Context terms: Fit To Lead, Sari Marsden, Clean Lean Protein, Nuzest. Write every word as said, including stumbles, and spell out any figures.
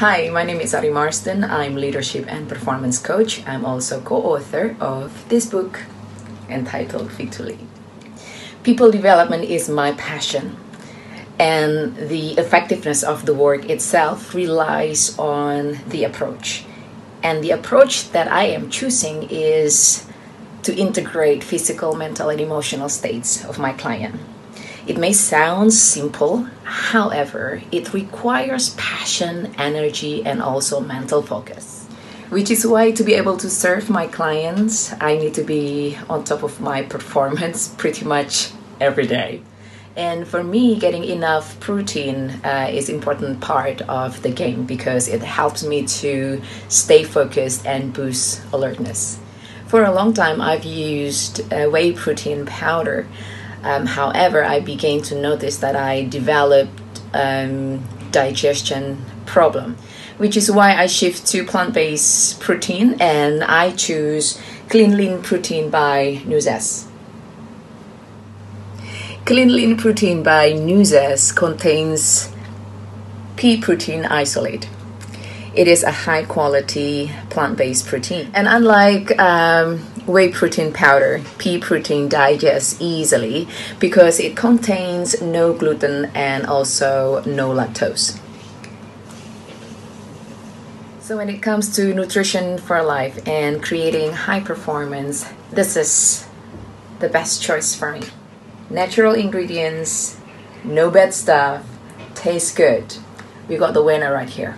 Hi, my name is Sari Marsden. I'm leadership and performance coach. I'm also co-author of this book entitled Fit To Lead. People development is my passion, and the effectiveness of the work itself relies on the approach. And the approach that I am choosing is to integrate physical, mental, and emotional states of my client. It may sound simple, however, it requires passion, energy, and also mental focus. Which is why, to be able to serve my clients, I need to be on top of my performance pretty much every day. And for me, getting enough protein uh, is an important part of the game because it helps me to stay focused and boost alertness. For a long time, I've used uh, whey protein powder. Um, however, I began to notice that I developed um, digestion problem, which is why I shift to plant-based protein, and I choose Clean Lean Protein by Nuzest. Clean Lean Protein by Nuzest contains pea protein isolate. It is a high-quality plant-based protein, and unlike um, whey protein powder, pea protein digests easily because it contains no gluten and also no lactose. So when it comes to nutrition for life and creating high performance, this is the best choice for me. Natural ingredients, no bad stuff, tastes good. We got the winner right here.